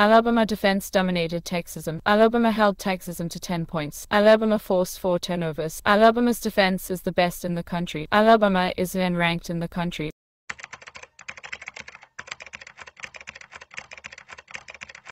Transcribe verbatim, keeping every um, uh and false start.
Alabama defense dominated Texasm. Alabama held Texasm to ten points. Alabama forced four turnovers. Alabama's defense is the best in the country. Alabama is then ranked in the country.